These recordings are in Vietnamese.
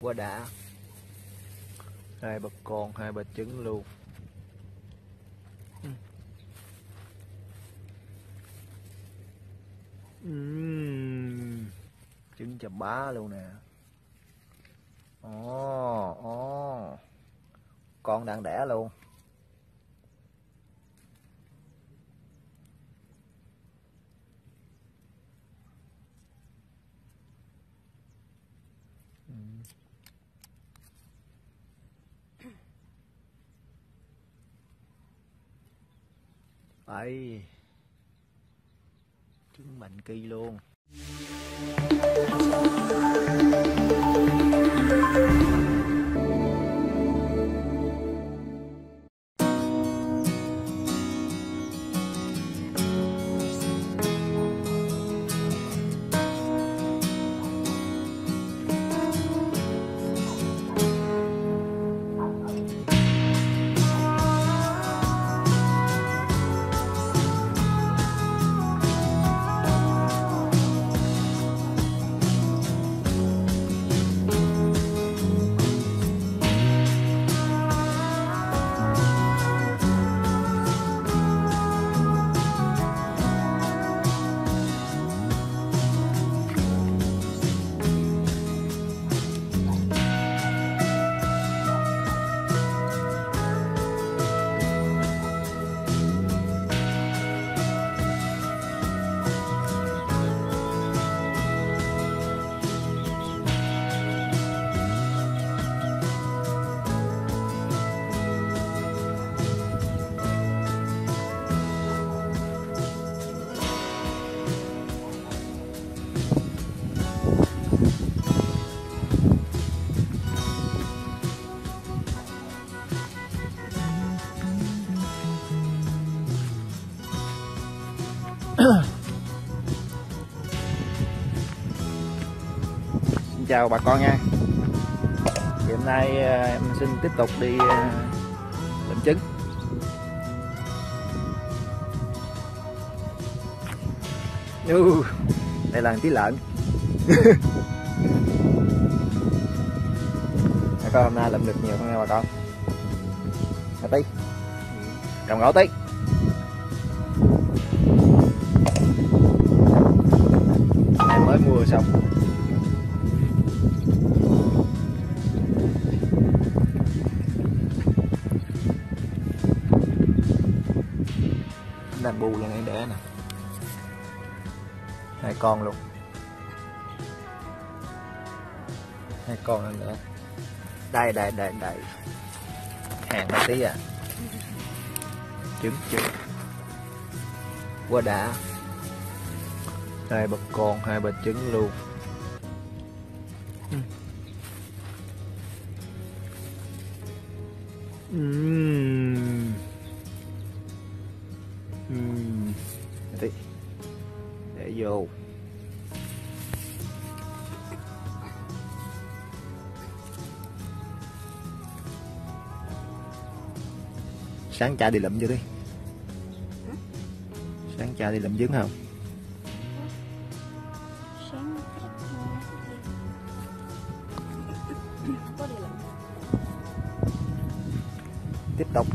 Quá đã, hai bà con, hai bà trứng luôn. Trứng chà bá luôn nè. Con đang đẻ luôn. Ấy, trứng mạnh kỳ luôn. Xin chào bà con nha. Thì hôm nay em xin tiếp tục đi lượm trứng. Đây là tí lợn. Bà con hôm nay lượm được nhiều không nha bà con? Hả tí? Cầm gỗ tí. Mua xong đang bù lên đây để nè, hai con luôn, hai con lên nữa. Đây hàng một tí à, trứng quá đã. Hai bà con, hai bà trứng luôn. Để vô. Sáng cha đi lượm chưa đi? Sáng cha đi lượm trứng không? Tiếp tục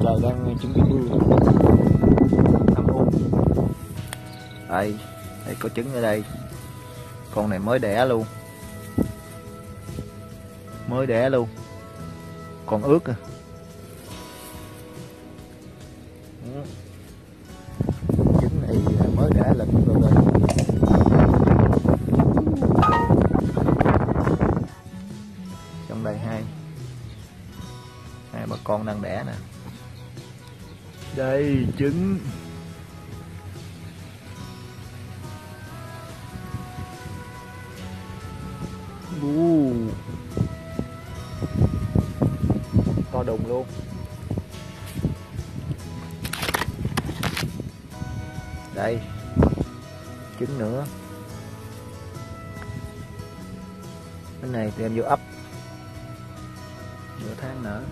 trời đang chuẩn bị mưa năm hôm. Đây có trứng ở đây, con này mới đẻ luôn, còn ướt à. Trứng này mới đẻ lên luôn đây. Trong đây hai bà con đang đẻ nè. Đây trứng. To đùng luôn. Đây trứng nữa. Cái này thì em vô ấp, tháng nữa.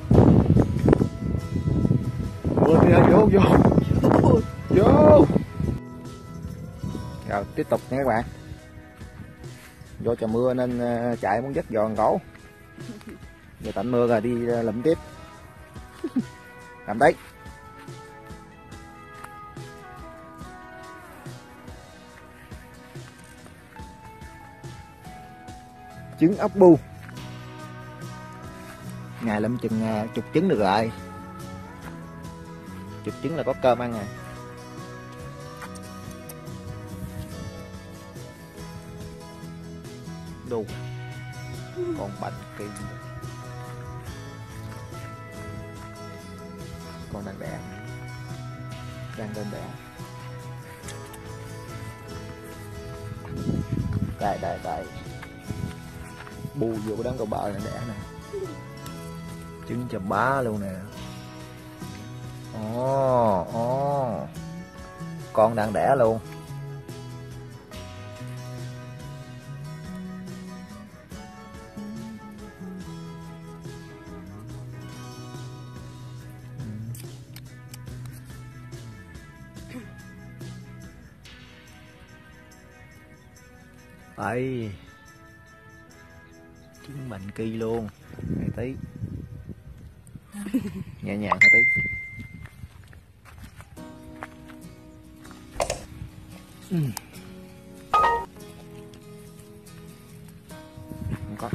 Vô đi, vô. Rồi tiếp tục nha các bạn. Do trời mưa nên chạy muốn dắt giòn gỗ. Giờ tạnh mưa rồi đi lụm tiếp. Làm đấy. Trứng ốc bu. Ngày lụm chừng chục trứng được rồi. Chục trứng là có cơm ăn rồi. Đủ. Còn bạch kỳ. Còn đàn đẻ. Đang lên đẻ. Đây đây đây. Bu vô cái đám cầu bờ này đẻ nè. Trứng chà bá luôn nè. Ồ, ồ. Con đang đẻ luôn. Đấy. Trứng mạnh kỳ luôn. Này tí. Nhẹ nhàng thôi tí. Không có.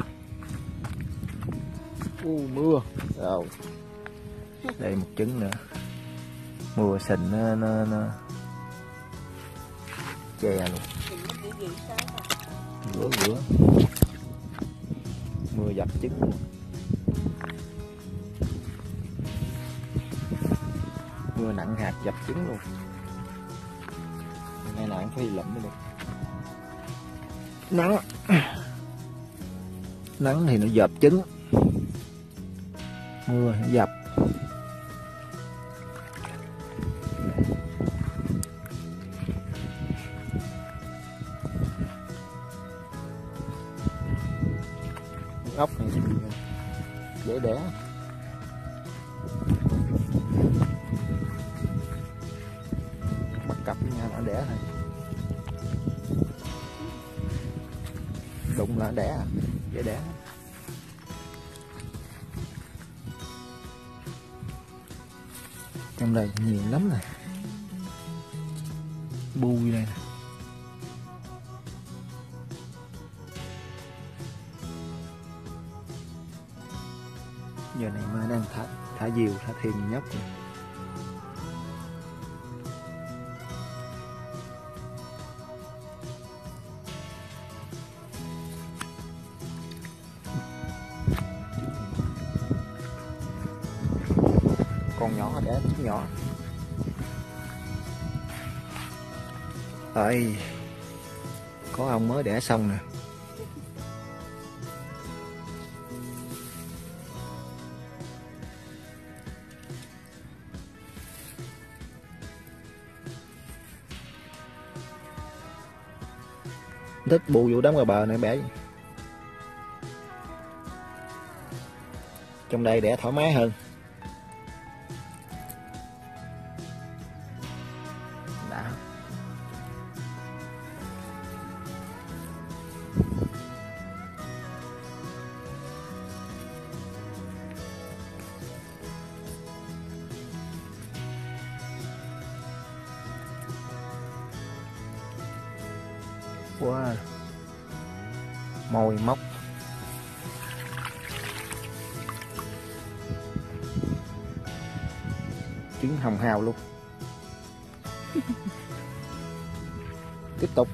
Mưa. Rồi. Đây một trứng nữa. Mưa sình nó che luôn. Rửa. Mưa dập trứng luôn. Mưa nặng hạt dập trứng luôn. Ngày nào cũng phải lụm mới được. Nắng thì nó dập trứng, mưa thì dập. Ốc này dễ đẻ. Cặp với nhau nó đẻ này, đụng là đẻ, dễ đẻ. Trong đây nhiều lắm này, bui đây nè, giờ này mai đang thả diều, thả thuyền nhóc này. Nhỏ để nhỏ rồi, có ông mới đẻ xong nè. Thích bù vụ đám ngoài bờ này bé, trong đây đẻ thoải mái hơn. Wow. Mồi móc. Trứng hồng hào luôn. Tiếp tục.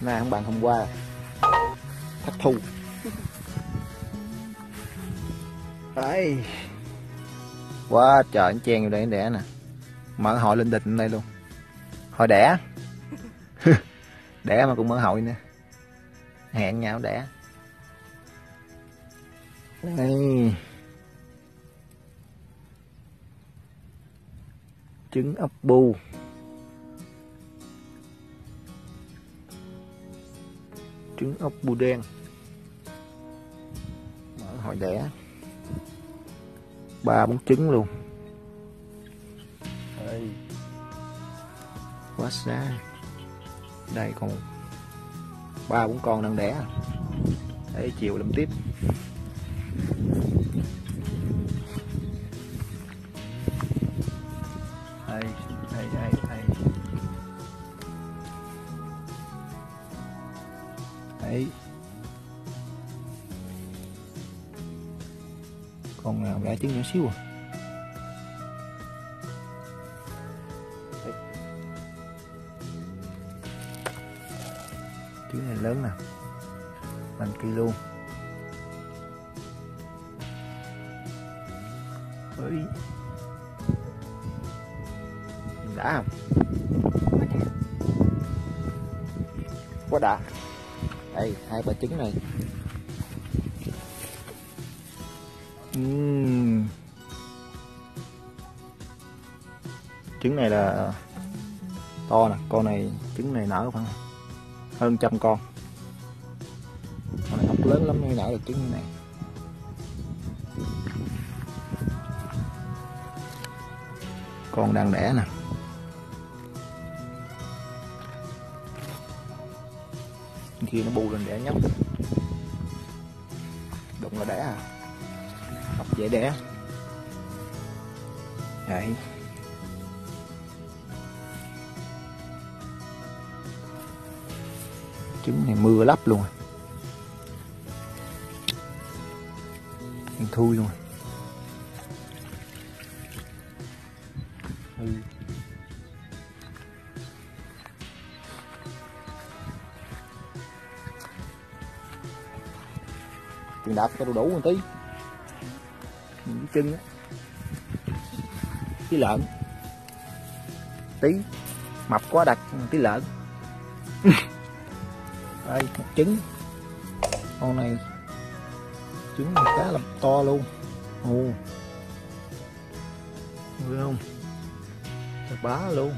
Nè các bạn, hôm qua thất thu. Đấy. Quá trời, anh chen vô đây đẻ nè. Mở hội lên địch đây luôn. Hội đẻ. Đẻ mà cũng mở hội nữa. Hẹn nhau đẻ. Đây. Trứng ốc bu. trứng ốc bươu đen, mở hồi đẻ 3-4 trứng luôn. Đây, quá xa. Đây còn 3-4 con đang đẻ. Đấy, chiều làm tiếp. Đây. Đấy. Con nào ra trứng nhỏ xíu à? Trứng này lớn nè, bằng kg. Ơi, đã không? Quá đã. Đây, 2-3 trứng này. Trứng này là to nè, con này trứng này nở khoảng hơn 100 con. Con này ốc lớn lắm mới nở được trứng như này. Con đang đẻ nè. Khi nó bu lên đẻ nhóc. Đụng là đẻ à. Ốc dễ đẻ. Đấy. Trứng này mưa lấp luôn rồi. Mình thui luôn rồi. Chừng đạp cho đủ một tí. Những chân á, tí lợn. Tí mập quá đặc, tí lợn. Đây, một trứng. Con này trứng này khá là to luôn. Ồ, thấy không? Thật bá luôn.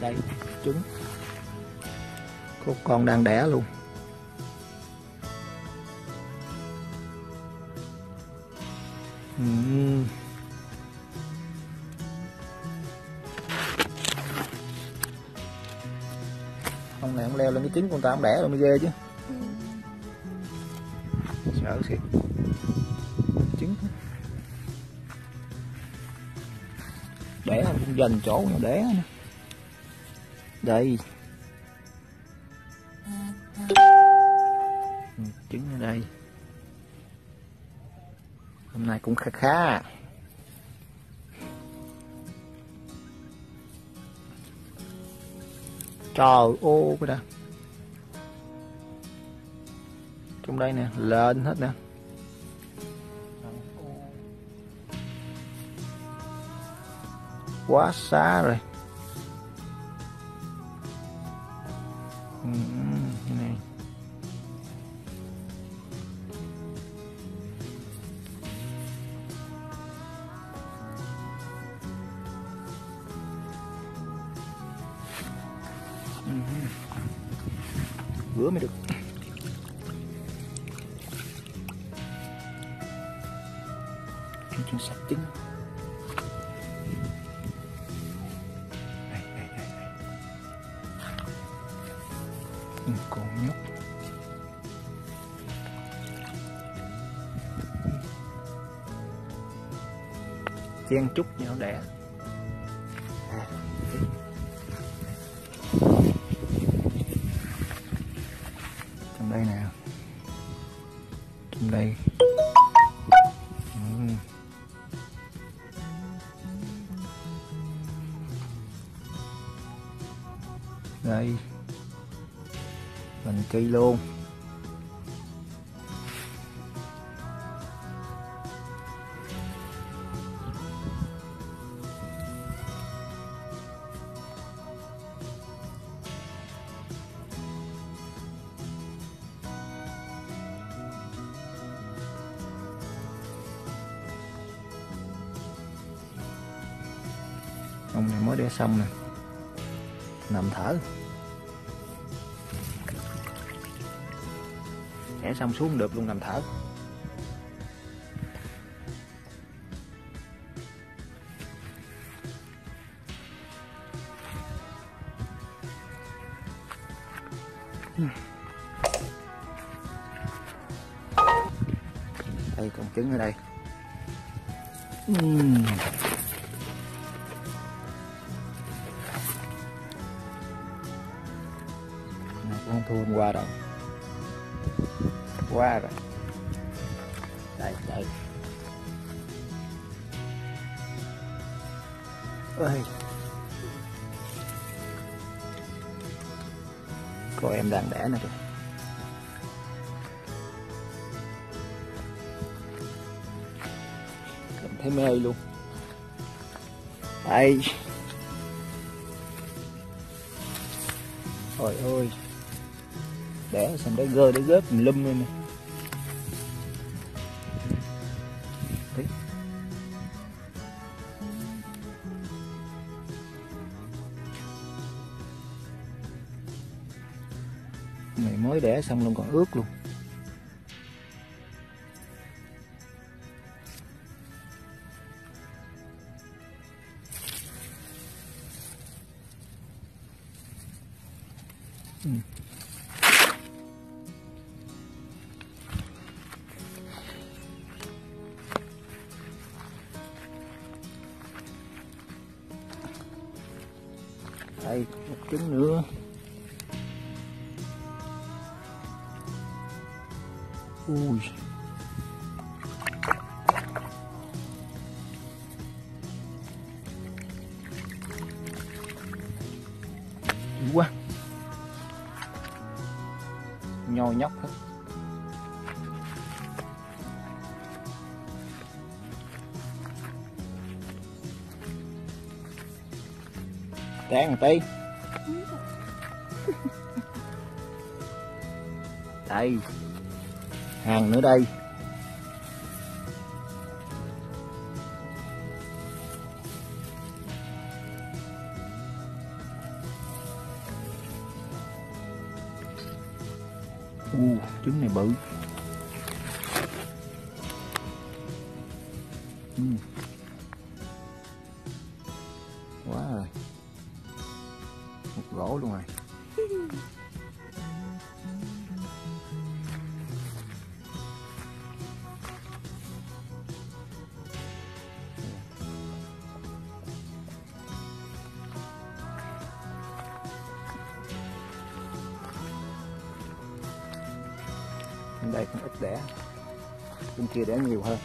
Đây, trứng. Có con đang đẻ luôn. Con này không leo lên cái trứng con ta không đẻ rồi mới ghê chứ. Sợ thiệt. Trứng đẻ không cũng dành chỗ nào đẻ nữa. Đây, trứng ở đây. Hôm nay cũng khá. Trời ô cái đã. Trong đây nè, lên hết nè. Quá xa rồi. Này. Bữa mới được. Cho sạch trứng. Còn nhóc. Chen chút nhỏ đẻ. Trong đây nè. Trong đây. Đây. Mình cây luôn. Ông này mới đẻ xong nè, nằm thở. Đẻ xong xuống được luôn, nằm thở. Đây còn trứng ở đây. Không thua hôm qua đâu, qua rồi. Đây đây. Ôi, cô em đang đẻ nè kìa. Cảm thấy mê luôn. Đây. Ôi ôi. Đẻ xong đẻ gơ đẻ gớp mình lum luôn nè. Mày mới đẻ xong luôn còn ướt luôn. Đây, một trứng nữa. Ui. Quá. Nhồi nhóc hết. Té một tí. Đây. Hàng nữa đây. Trứng này bự. Quá rồi. Một gỗ luôn rồi. Đây cũng ít đẻ, bên kia đẻ nhiều hơn.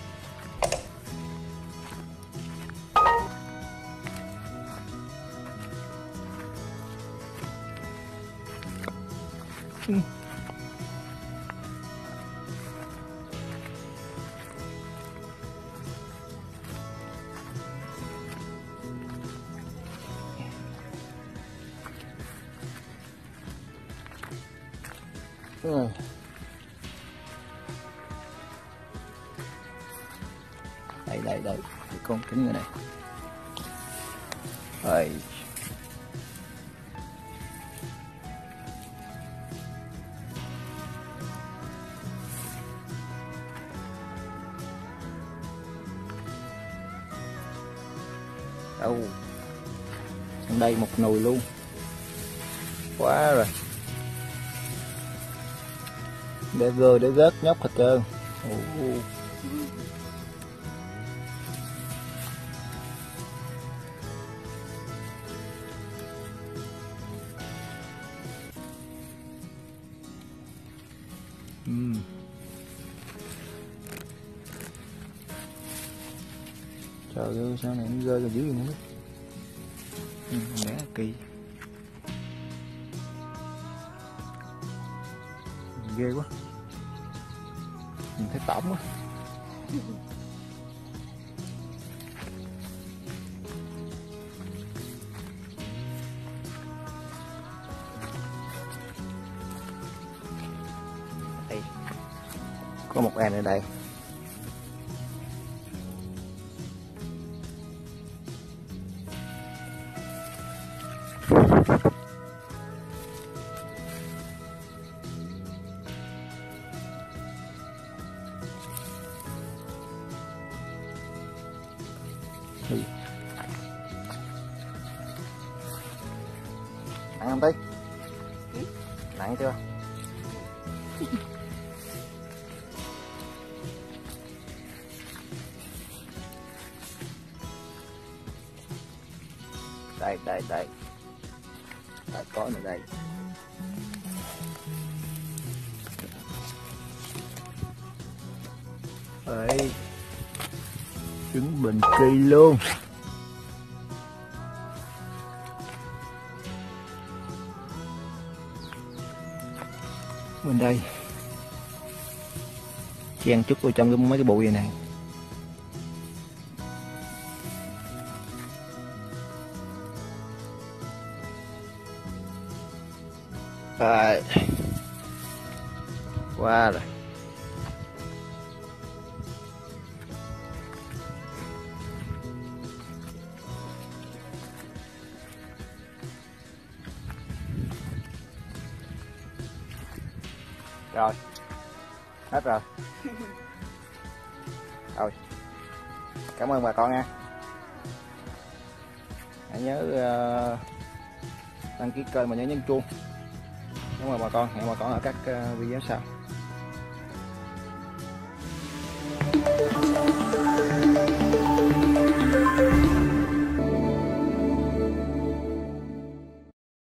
Đây đây đây, con trứng ở đây. Rồi. Đâu. Trong đây một nồi luôn. Quá rồi. Để gơ để gớt nhóc hết trơn. Trời ơi, sao này nó rơi ra dưới nữa. Mẹ kỳ. Ghê quá. Nhìn thấy tẩm quá. Đây. Có một em ở đây. thì nặng không Tí? Nặng chưa? Đây đây đây, đã có nữa đây. Đấy, trứng bình kỳ luôn. Bên đây chen chút vô trong cái mấy cái bụi vậy nè. Rồi, qua rồi. Rồi, hết rồi. Rồi, cảm ơn bà con nha. Hãy nhớ đăng ký kênh và nhớ nhấn chuông. Cảm ơn bà con, hẹn bà con ở các video sau.